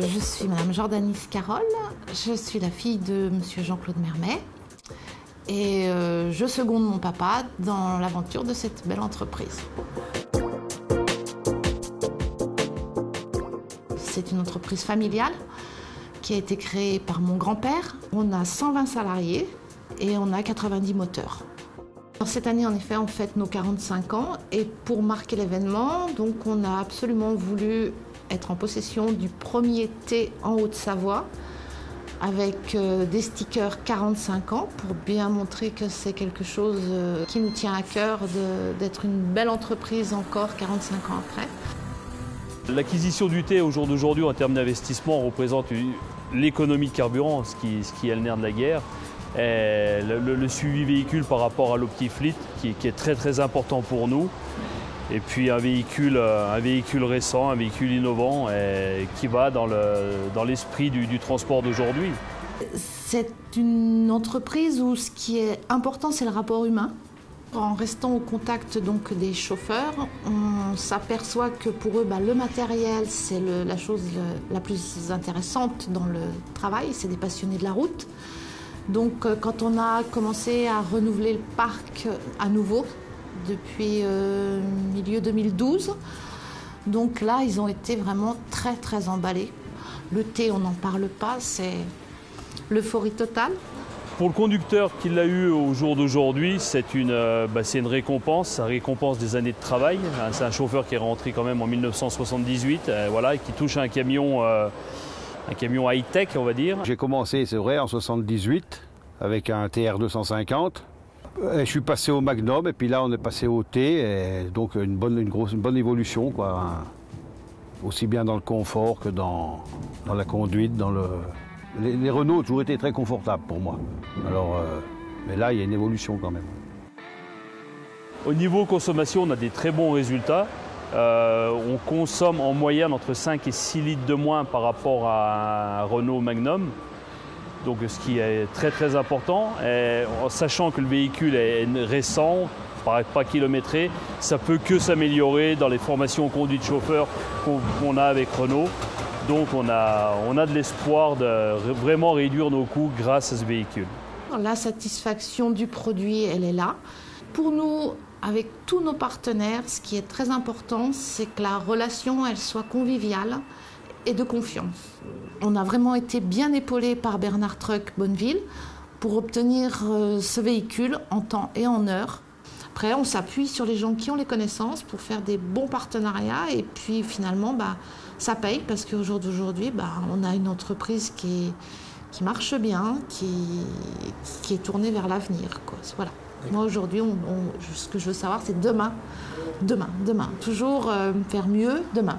Je suis Madame Jordanis Carole, je suis la fille de Monsieur Jean-Claude Mermet et je seconde mon papa dans l'aventure de cette belle entreprise. C'est une entreprise familiale qui a été créée par mon grand-père. On a 120 salariés et on a 90 moteurs. Cette année, en effet, on fête nos 45 ans et pour marquer l'événement, donc on a absolument voulu être en possession du premier thé en Haute Savoie avec des stickers 45 ans pour bien montrer que c'est quelque chose qui nous tient à cœur d'être une belle entreprise encore 45 ans après. L'acquisition du thé au jour d'aujourd'hui en termes d'investissement représente l'économie de carburant, ce qui est le nerf de la guerre. Et le suivi véhicule par rapport à l'optifleet qui est très très important pour nous. Et puis un véhicule récent, un véhicule innovant qui va dans l'esprit du transport d'aujourd'hui. C'est une entreprise où ce qui est important, c'est le rapport humain. En restant au contact donc, des chauffeurs, on s'aperçoit que pour eux, le matériel, c'est la chose la plus intéressante dans le travail. C'est des passionnés de la route. Donc quand on a commencé à renouveler le parc à nouveau, depuis milieu 2012. Donc là, ils ont été vraiment très, très emballés. Le thé, on n'en parle pas, c'est l'euphorie totale. Pour le conducteur qui l'a eu au jour d'aujourd'hui, c'est une récompense, la récompense des années de travail. C'est un chauffeur qui est rentré quand même en 1978, voilà, et qui touche un camion high-tech, on va dire. J'ai commencé, c'est vrai, en 78, avec un TR250. Je suis passé au Magnum et puis là on est passé au thé, et donc une bonne évolution quoi. Aussi bien dans le confort que dans la conduite, les Renault ont toujours été très confortables pour moi. Alors, mais là il y a une évolution quand même. Au niveau consommation, on a des très bons résultats. On consomme en moyenne entre 5 et 6 litres de moins par rapport à un Renault Magnum. Donc ce qui est très très important, et en sachant que le véhicule est récent, pas kilométré, ça peut que s'améliorer dans les formations conduite chauffeur qu'on a avec Renault. Donc on a de l'espoir de vraiment réduire nos coûts grâce à ce véhicule. La satisfaction du produit, elle est là. Pour nous, avec tous nos partenaires, ce qui est très important, c'est que la relation, elle soit conviviale et de confiance. On a vraiment été bien épaulés par Bernard Truck Bonneville pour obtenir ce véhicule en temps et en heure. Après, on s'appuie sur les gens qui ont les connaissances pour faire des bons partenariats et puis finalement, ça paye parce qu'au jour d'aujourd'hui, on a une entreprise qui marche bien, qui est tournée vers l'avenir. Voilà. Moi, aujourd'hui, ce que je veux savoir, c'est demain. Demain, toujours faire mieux demain.